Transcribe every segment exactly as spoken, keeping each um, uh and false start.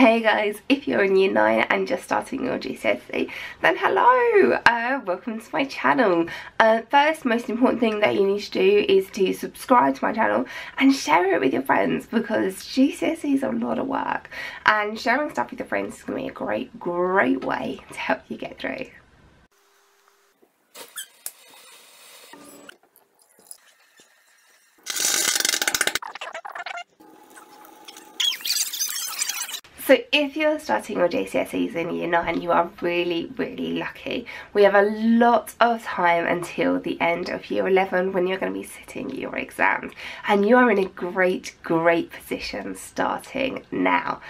Hey guys, if you're in year nine and just starting your G C S E, then hello! Uh, welcome to my channel. Uh, first, most important thing that you need to do is to subscribe to my channel and share it with your friends, because G C S E is a lot of work, and sharing stuff with your friends is going to be a great, great way to help you get through. So if you're starting your G C S Es in year nine, you are really, really lucky. We have a lot of time until the end of year eleven when you're going to be sitting your exams. And you are in a great, great position starting now.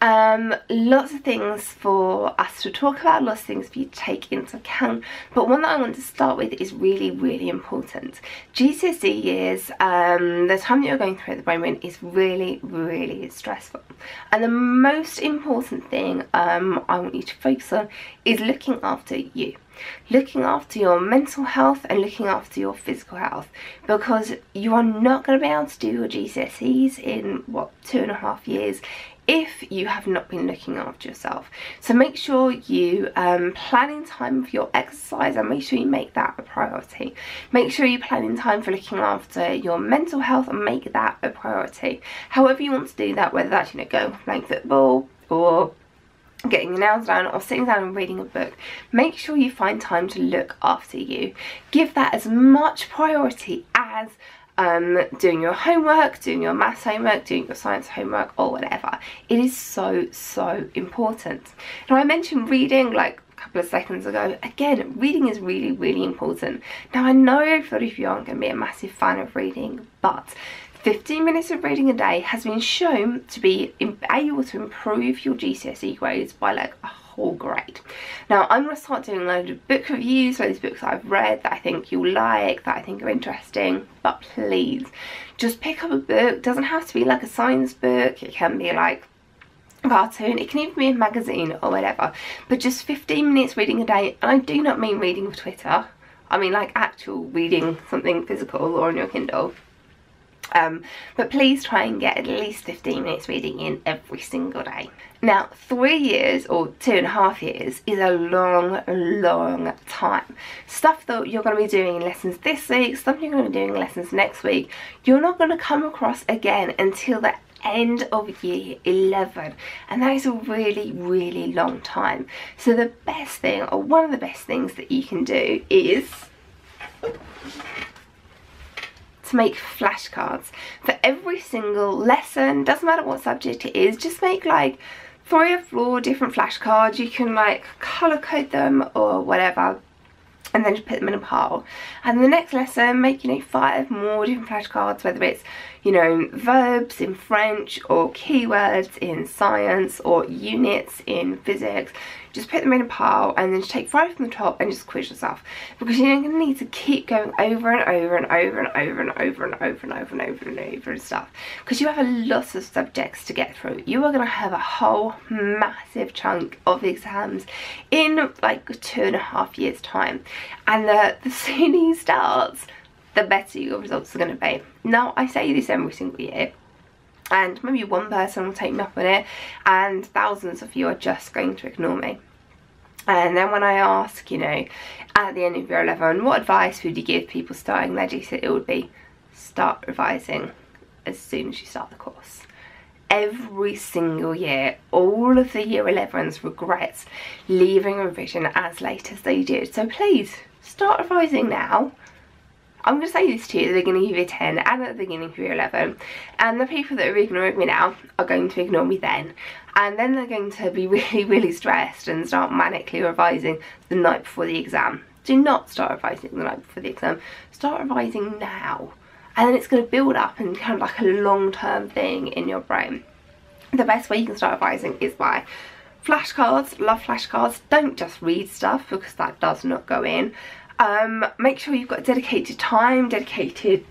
Um, lots of things for us to talk about, lots of things for you to take into account, but one that I want to start with is really, really important. G C S E years, um, the time that you're going through at the moment is really, really stressful. And the most important thing um, I want you to focus on is looking after you. Looking after your mental health and looking after your physical health, because you are not going to be able to do your G C S Es in, what, two and a half years if you have not been looking after yourself. So make sure you um, plan in time for your exercise, and make sure you make that a priority. Make sure you plan in time for looking after your mental health and make that a priority. However you want to do that, whether that's, you know, going playing football or getting your nails done or sitting down and reading a book, make sure you find time to look after you. Give that as much priority as Um, doing your homework, doing your maths homework, doing your science homework, or whatever. It is so, so important. Now, I mentioned reading like a couple of seconds ago. Again, reading is really, really important. Now, I know a lot of you aren't going to be a massive fan of reading, but fifteen minutes of reading a day has been shown to be able to improve your G C S E grades by like a whole grade. Now, I'm going to start doing loads of book reviews, loads of books that I've read that I think you'll like, that I think are interesting, but please just pick up a book. It doesn't have to be like a science book, it can be like a cartoon, it can even be a magazine or whatever, but just fifteen minutes reading a day. And I do not mean reading for Twitter, I mean like actual reading something physical or on your Kindle. Um, but please try and get at least fifteen minutes reading in every single day. Now, three years or two and a half years is a long, long time. Stuff that you're going to be doing in lessons this week, stuff you're going to be doing in lessons next week, you're not going to come across again until the end of year eleven, and that is a really, really long time. So the best thing, or one of the best things that you can do, is to make flashcards for every single lesson. Doesn't matter what subject it is, just make like three or four different flashcards. You can like colour code them or whatever, and then just put them in a pile. And the next lesson, make, you know, five more different flashcards, whether it's, you know, verbs in French or keywords in science or units in physics. Just put them in a pile and then just take five from the top and just quiz yourself, because you're going to need to keep going over and over and over and over and over and over and over and over and over and stuff, because you have a lot of subjects to get through. You are going to have a whole massive chunk of exams in like two and a half years time. And the, the sooner you start, the better your results are going to be. Now, I say this every single year, and maybe one person will take me up on it, and thousands of you are just going to ignore me. And then when I ask, you know, at the end of year eleven, what advice would you give people starting their G C S E, it would be, start revising as soon as you start the course. Every single year, all of the year elevens regret leaving revision as late as they did. So please, start revising now. I'm going to say this to you at the beginning of year ten and at the beginning of year eleven, and the people that are ignoring me now are going to ignore me then, and then they're going to be really, really stressed and start manically revising the night before the exam. Do not start revising the night before the exam, start revising now. And then it's going to build up and kind of like a long-term thing in your brain. The best way you can start revising is by flashcards. Love flashcards. Don't just read stuff, because that does not go in. Um, make sure you've got dedicated time, dedicated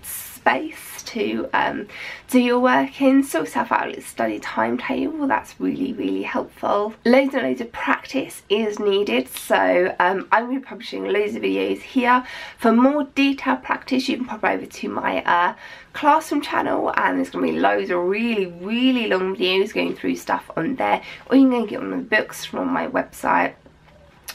space to um, do your work in, sort yourself out your study timetable. That's really, really helpful. Loads and loads of practice is needed, so um, I'm going to be publishing loads of videos here. For more detailed practice, you can pop over to my uh, Classroom channel, and there's going to be loads of really, really long videos going through stuff on there, or you can go and get one of the books from my website.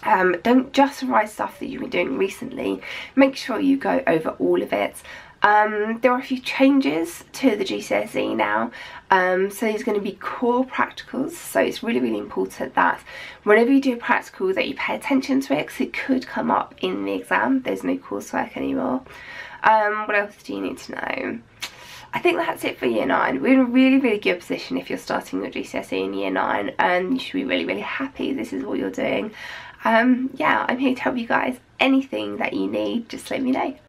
Um, don't just revise stuff that you've been doing recently, make sure you go over all of it. Um, there are a few changes to the G C S E now, um, so there's going to be core practicals, so it's really, really important that whenever you do a practical that you pay attention to it, because it could come up in the exam. There's no coursework anymore. Um, what else do you need to know? I think that's it for year nine. We're in a really, really good position if you're starting your G C S E in year nine, and you should be really, really happy this is what you're doing. Um, yeah, I'm here to help you guys. Anything that you need, just let me know.